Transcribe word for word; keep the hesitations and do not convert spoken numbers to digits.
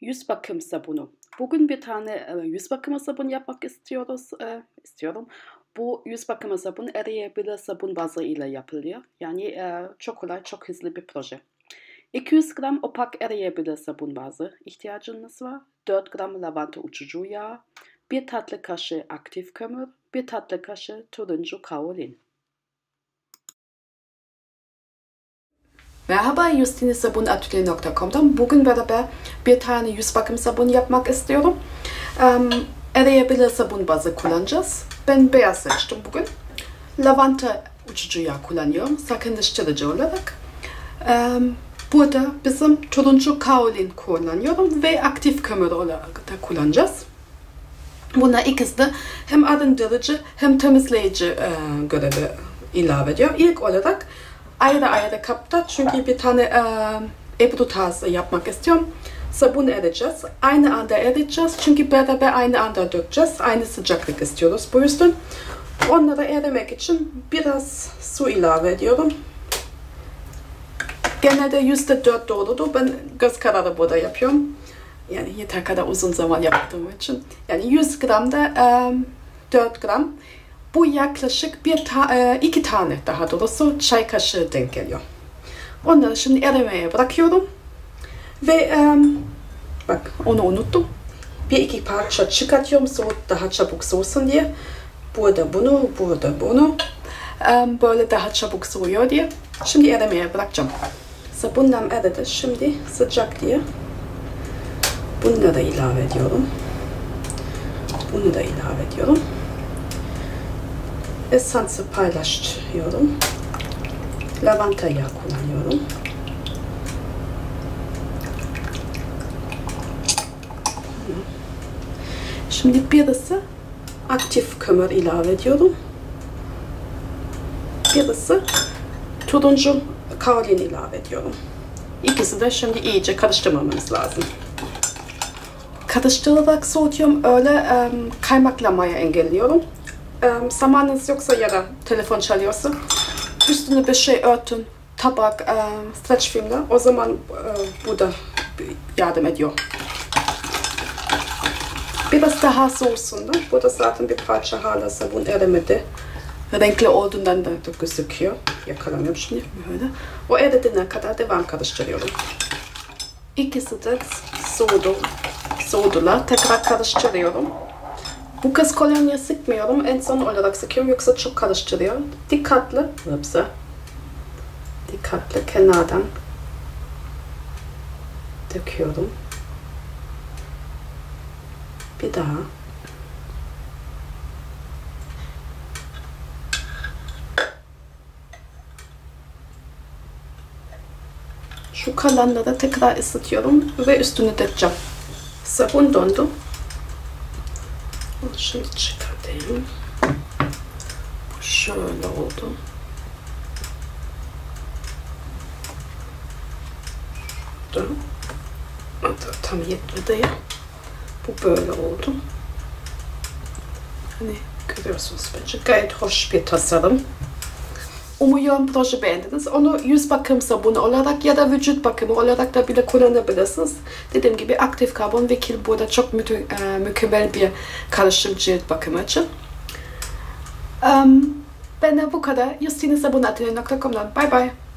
Yüz bakım sabunu. Bugün bir tane e, yüz bakımı sabunu yapmak istiyoruz. E, istiyorum. Bu yüz bakımı sabunu eriyebilir sabun bazı ile yapılıyor. Yani e, çok kolay, çok hızlı bir proje. iki yüz gram opak eriyebilir sabun bazı ihtiyacınız var. dört gram lavanta uçucu yağı, bir tatlı kaşığı aktif kömür, bir tatlı kaşığı turuncu kaolin. Merhaba, Justine Sabun Atölye nokta com'dan bugün beraber bir tane yüz bakım sabun yapmak istiyorum. Um, eriyebilir sabun bazı kullanacağız. Ben beyaz seçtim bugün. Lavanta uçucu yağı kullanıyorum, sakınlaştırıcı olarak. Um, Burada bizim turuncu kaolin kullanıyorum ve aktif kömür olarak da kullanacağız. Bunlar ikisi de hem arındırıcı hem temizleyici e, görevi ilave ediyor. İlk olarak ayrı ayrı kapta, çünkü bir tane e, ebru tarzı yapmak istiyorum. Sabun ereceğiz. Aynı anda ereceğiz, çünkü beraber aynı anda dökeceğiz. Aynı sıcaklık istiyoruz bu yüzden. Onları erimek için biraz su ilave ediyorum. Genelde yüzde dört doğrudur. Ben göz kararı burada yapıyorum. Yani yeter kadar uzun zaman yaptığım için. Yani yüz gramda um, dört gram. Bu yaklaşık bir ta e, iki tane daha doğrusu çay kaşığı denk geliyor. Onları şimdi erimeye bırakıyorum. Ve um, bak onu unuttum. Bir iki parça çıkartıyorum. Soğuk daha çabuk soğusun diye. Burada bunu, burada bunu. Um, böyle daha çabuk soğuyor diye. Şimdi erimeye bırakacağım. Sabunlarım eridi. Şimdi sıcak diye bunları da ilave ediyorum. Bunu da ilave ediyorum. Esansı paylaşıyorum. Lavanta yağı kullanıyorum. Şimdi birisi aktif kömür ilave ediyorum. Birisi turuncu kaolin ilave ediyorum. İkisi de şimdi iyice karıştırmamamız lazım. Karıştırarak soğutuyorum, öyle um, kaymaklamaya engelliyorum. Um, zamanınız yoksa ya da telefon çalıyorsa üstüne bir şey örtün, tabak, um, streç filmle, o zaman uh, bu da yardım ediyor. Biraz daha soğusun da, burada zaten bir parça hala sabun erimedi. Renkli olduğundan da gözüküyor. Yakalamıyorum şimdi böyle. O eridine kadar devam karıştırıyorum. İkisi de soğudu. Soğudular. Tekrar karıştırıyorum. Bu kez kolonya sıkmıyorum. En son olarak sıkıyorum. Yoksa çok karıştırıyor. Dikkatli. Hepsi. Dikkatli kenardan döküyorum. Bir daha. Şu kalanları tekrar ısıtıyorum ve üstünü dökeceğim. Sabun dondu. Şimdi çıkartayım. Şöyle oldu. Tam yetmedi ya. Bu böyle oldu. Hani görüyorsunuz bence gayet hoş bir tasarım. Umuyorum proje beğendiniz. Onu yüz bakım sabunu olarak ya da vücut bakımı olarak da bile kullanabilirsiniz. Dediğim gibi aktif karbon ve kil burada çok mü e, mükemmel bir karışım cilt bakımı için. Um, ben de bu kadar. Justine Sabun Atölye nokta com'dan. Bye bye.